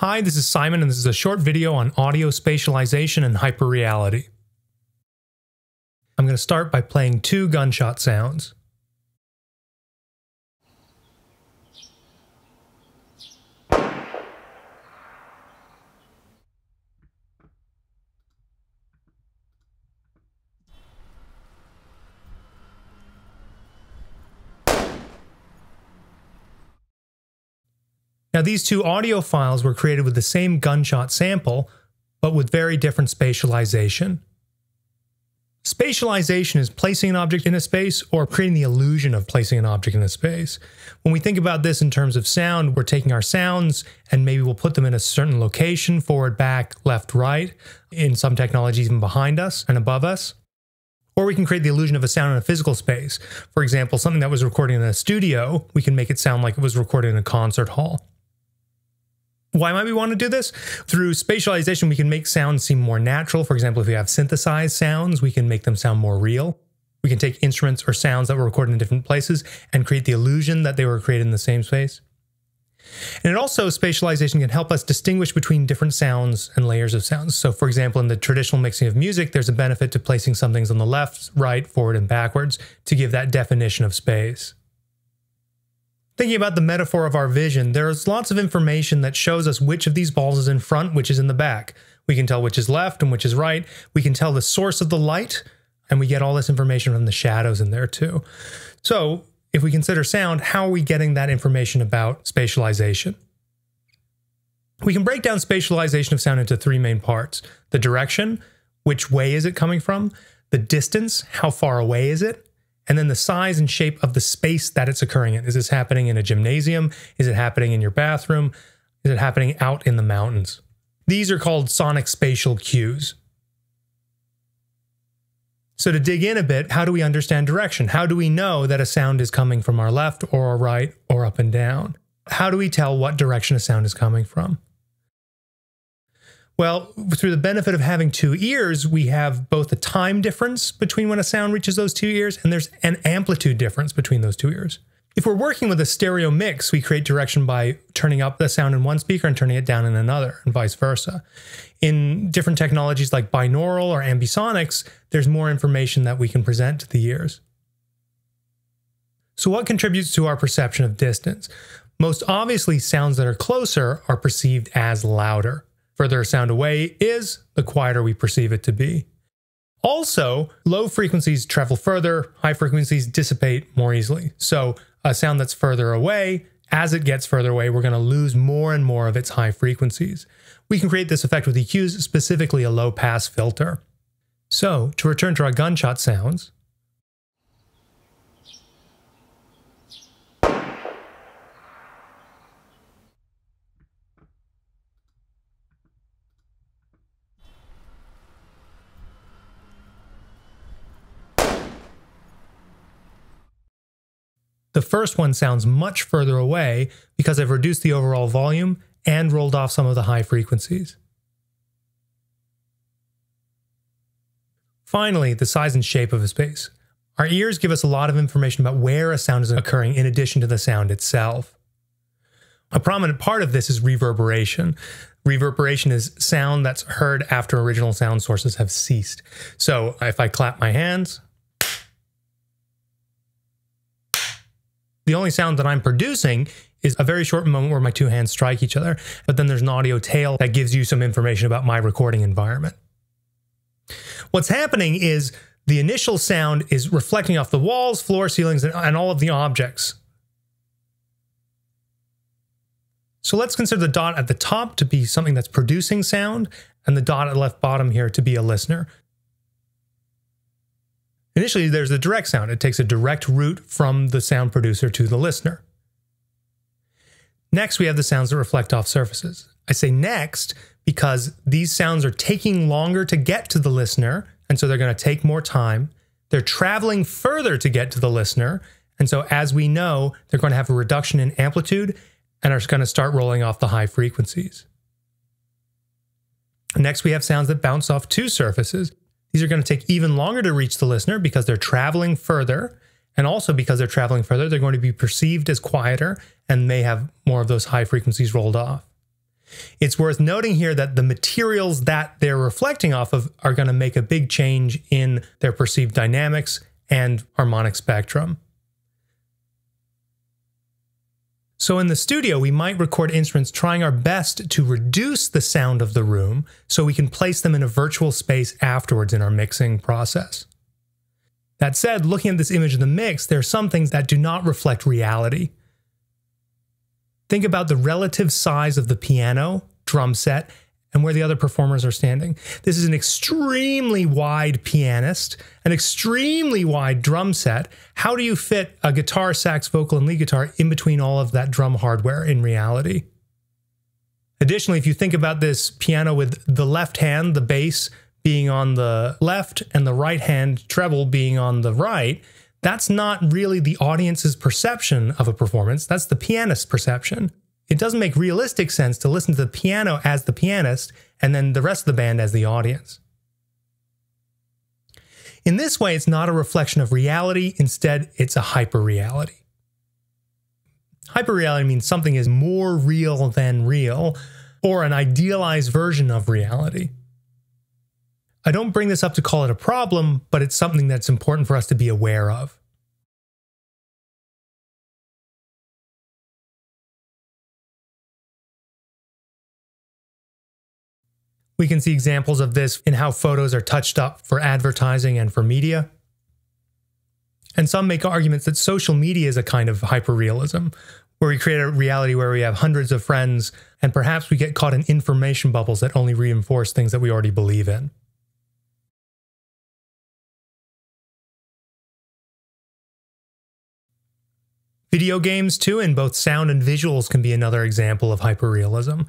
Hi, this is Simon, and this is a short video on audio spatialization and hyperreality. I'm going to start by playing two gunshot sounds. Now, these two audio files were created with the same gunshot sample, but with very different spatialization. Spatialization is placing an object in a space or creating the illusion of placing an object in a space. When we think about this in terms of sound, we're taking our sounds and maybe we'll put them in a certain location, forward, back, left, right, in some technologies even behind us and above us. Or we can create the illusion of a sound in a physical space. For example, something that was recorded in a studio, we can make it sound like it was recorded in a concert hall. Why might we want to do this? Through spatialization, we can make sounds seem more natural. For example, if we have synthesized sounds, we can make them sound more real. We can take instruments or sounds that were recorded in different places and create the illusion that they were created in the same space. And it also, spatialization can help us distinguish between different sounds and layers of sounds. So, for example, in the traditional mixing of music, there's a benefit to placing some things on the left, right, forward, and backwards to give that definition of space. Thinking about the metaphor of our vision, there's lots of information that shows us which of these balls is in front, which is in the back. We can tell which is left and which is right. We can tell the source of the light, and we get all this information from the shadows in there too. So if we consider sound, how are we getting that information about spatialization? We can break down spatialization of sound into three main parts. The direction, which way is it coming from? The distance, how far away is it? And then the size and shape of the space that it's occurring in. Is this happening in a gymnasium? Is it happening in your bathroom? Is it happening out in the mountains? These are called sonic spatial cues. So to dig in a bit, how do we understand direction? How do we know that a sound is coming from our left or our right or up and down? How do we tell what direction a sound is coming from? Well, through the benefit of having two ears, we have both a time difference between when a sound reaches those two ears, and there's an amplitude difference between those two ears. If we're working with a stereo mix, we create direction by turning up the sound in one speaker and turning it down in another, and vice versa. In different technologies like binaural or ambisonics, there's more information that we can present to the ears. So what contributes to our perception of distance? Most obviously, sounds that are closer are perceived as louder. Further sound away is, the quieter we perceive it to be. Also, low frequencies travel further, high frequencies dissipate more easily. So a sound that's further away, as it gets further away, we're going to lose more and more of its high frequencies. We can create this effect with EQs, specifically a low-pass filter. So, to return to our gunshot sounds, the first one sounds much further away because I've reduced the overall volume and rolled off some of the high frequencies. Finally, the size and shape of a space. Our ears give us a lot of information about where a sound is occurring in addition to the sound itself. A prominent part of this is reverberation. Reverberation is sound that's heard after original sound sources have ceased. So if I clap my hands, the only sound that I'm producing is a very short moment where my two hands strike each other, but then there's an audio tail that gives you some information about my recording environment. What's happening is the initial sound is reflecting off the walls, floor, ceilings, and all of the objects. So let's consider the dot at the top to be something that's producing sound, and the dot at the left bottom here to be a listener. Initially, there's the direct sound. It takes a direct route from the sound producer to the listener. Next, we have the sounds that reflect off surfaces. I say next because these sounds are taking longer to get to the listener, and so they're going to take more time. They're traveling further to get to the listener, and so as we know, they're going to have a reduction in amplitude and are going to start rolling off the high frequencies. Next, we have sounds that bounce off two surfaces. These are going to take even longer to reach the listener because they're traveling further, and also because they're traveling further, they're going to be perceived as quieter and may have more of those high frequencies rolled off. It's worth noting here that the materials that they're reflecting off of are going to make a big change in their perceived dynamics and harmonic spectrum. So in the studio, we might record instruments trying our best to reduce the sound of the room so we can place them in a virtual space afterwards in our mixing process. That said, looking at this image of the mix, there are some things that do not reflect reality. Think about the relative size of the piano, drum set, and where the other performers are standing. This is an extremely wide pianist, an extremely wide drum set. How do you fit a guitar, sax, vocal, and lead guitar in between all of that drum hardware in reality? Additionally, if you think about this piano with the left hand, the bass being on the left, and the right hand treble being on the right, that's not really the audience's perception of a performance. That's the pianist's perception. It doesn't make realistic sense to listen to the piano as the pianist and then the rest of the band as the audience. In this way, it's not a reflection of reality. Instead, it's a hyper-reality. Hyper-reality means something is more real than real, or an idealized version of reality. I don't bring this up to call it a problem, but it's something that's important for us to be aware of. We can see examples of this in how photos are touched up for advertising and for media. And some make arguments that social media is a kind of hyperrealism, where we create a reality where we have hundreds of friends, and perhaps we get caught in information bubbles that only reinforce things that we already believe in. Video games, too, in both sound and visuals, can be another example of hyperrealism.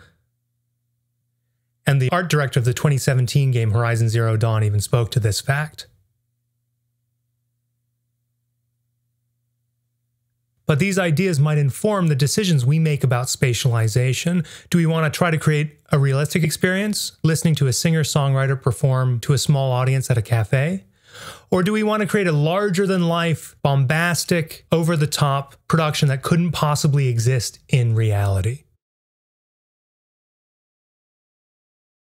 And the art director of the 2017 game Horizon Zero Dawn even spoke to this fact. But these ideas might inform the decisions we make about spatialization. Do we want to try to create a realistic experience, listening to a singer-songwriter perform to a small audience at a cafe? Or do we want to create a larger-than-life, bombastic, over-the-top production that couldn't possibly exist in reality?